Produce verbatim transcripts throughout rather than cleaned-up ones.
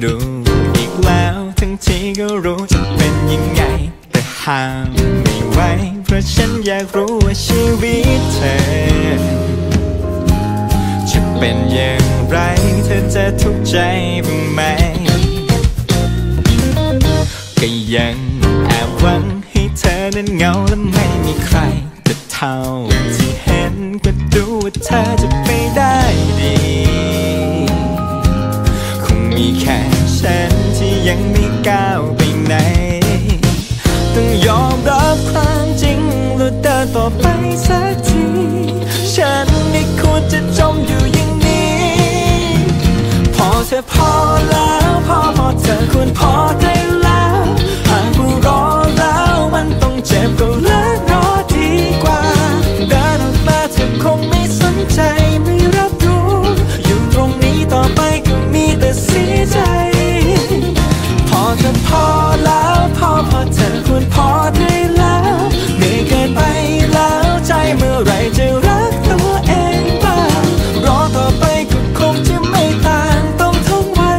ดูอีกแล้วทั้งที่ก็รู้จะเป็นยังไงแต่ห้ามไม่ไหวเพราะฉันอยากรู้ว่าชีวิตเธอจะเป็นอย่างไรเธอจะทุกข์ใจบ้างไหมก็ยังแอบหวังให้เธอนั้นเหงาและไม่มีใครจะเท่าที่เห็นก็ดูว่าเธอจะไปได้ดีคงมีแค่ฉันที่ยังไม่ก้าวไปไหนต้องยอมรับความจริงและเดินต่อไปสักทีฉันไม่ควรจะจมอยู่อย่างนี้พอเธอพอแล้วพอพอเธอควรพอได้แล้วหากผู้รอแล้วมันต้องเจ็บก็เลิกรอดีกว่าเดินออกมาเธอคงไม่สนใจไม่รับรู้อยู่ตรงนี้ต่อไปก็มีแต่เสียใจพอเธอพอแล้วพอพอเธอควรพอได้แล้วไม่เกินไปแล้วใจเมื่อไรจะรักตัวเองบ้างรอต่อไปก็คงจะไม่ต่างต้องทนไว้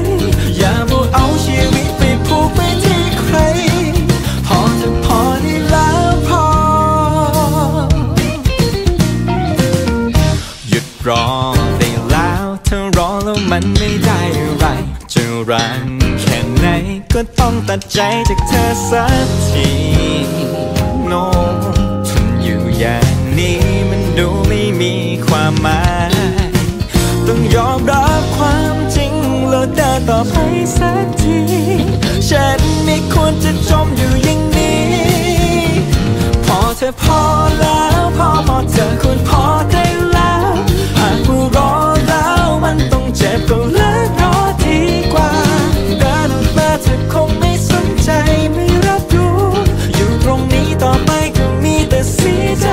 อย่ามัวเอาชีวิตไปผูกไว้ที่ใครพอจะพอได้แล้วพอหยุดรอได้แล้วเธอรอแล้วมันไม่ได้อะไรจะรังแค่ไหนก็ต้องตัดใจจากเธอสักทีโน้ทนอยู่อย่างนี้มันดูไม่มีความหมายต้องยอมรับความจริงแล้วเดินต่อไปสักทีฉันไม่ควรจะจมอยู่อย่างนี้พอเธอพอแล้วพอพอเธอควรพอได้แล้วหากผู้รอแล้วมันต้องเจ็บก็เลิกรอดีกว่าเดินออกมาเธอคงไม่สนใจไม่รับรู้อยู่ตรงนี้ต่อไปก็มีแต่เสียใจ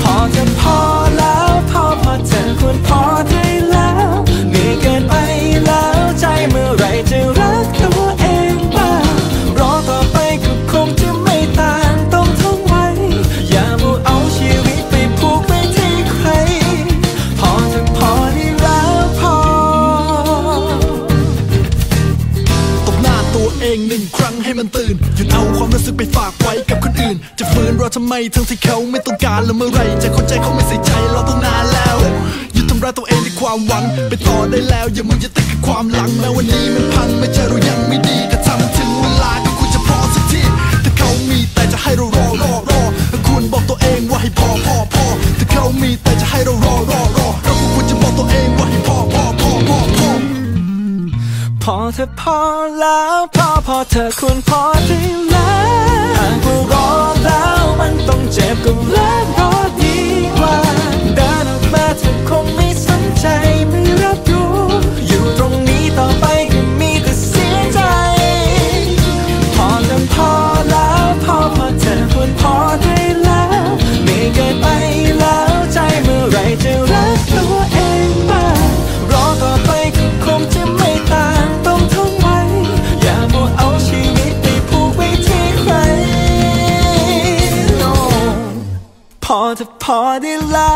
พอเธอพอแล้วพอพอเธอควรพอได้แล้วไม่เกินไปแล้วใจเมื่อไรจะรักตัวเองบ้างรอต่อไปก็คงจะไม่ต่างต้องทนไว้อย่ามัวเอาชีวิตไปผูกไว้ที่ใครพอเธอพอได้แล้วพอตบหน้าตัวเองหนึ่งครั้งให้มันตื่นหยุดเอาความรู้สึกไปฝากไว้กับคนอื่นจะฝืนรอทำไมทั้งที่เขาไม่ต้องการและเมื่อไรจะเข้าใจเขาไม่ใส่ใจเราต้องนานแล้วหยุดทำร้ายตัวเองด้วยความหวังไปต่อได้แล้วอย่ามึงจะติดกับความหลังแม้วันนี้มันพังไม่ใช่เรายังไม่ดีแต่ทำถึงเวลาก็ควรจะพอสักทีแต่เขามีแต่จะให้เรารอรอรอคุณบอกตัวเองว่าให้พอพอพอแต่เขามีแต่จะให้เรารอรอรอเราก็ควรจะบอกตัวเองว่าให้พอพอพอพอพอพอเธอพอแล้วพอพอเธอควรพอได้แล้วหากผู้รอแล้วมันต้องเจ็บก็เลิกรอดีกว่าเดินออกมาเธอคงไม่สนใจไม่รับรู้อยู่ตรงนี้ต่อไปก็มีแต่เสียใจพอเธอพอแล้วพอพอเธอควรพอได้แล้วไม่เกินไปแล้วใจเมื่อไรจะรักตัวเองบ้างรอต่อไปก็คงจะไม่ต่างพอจะพอได้แล้ว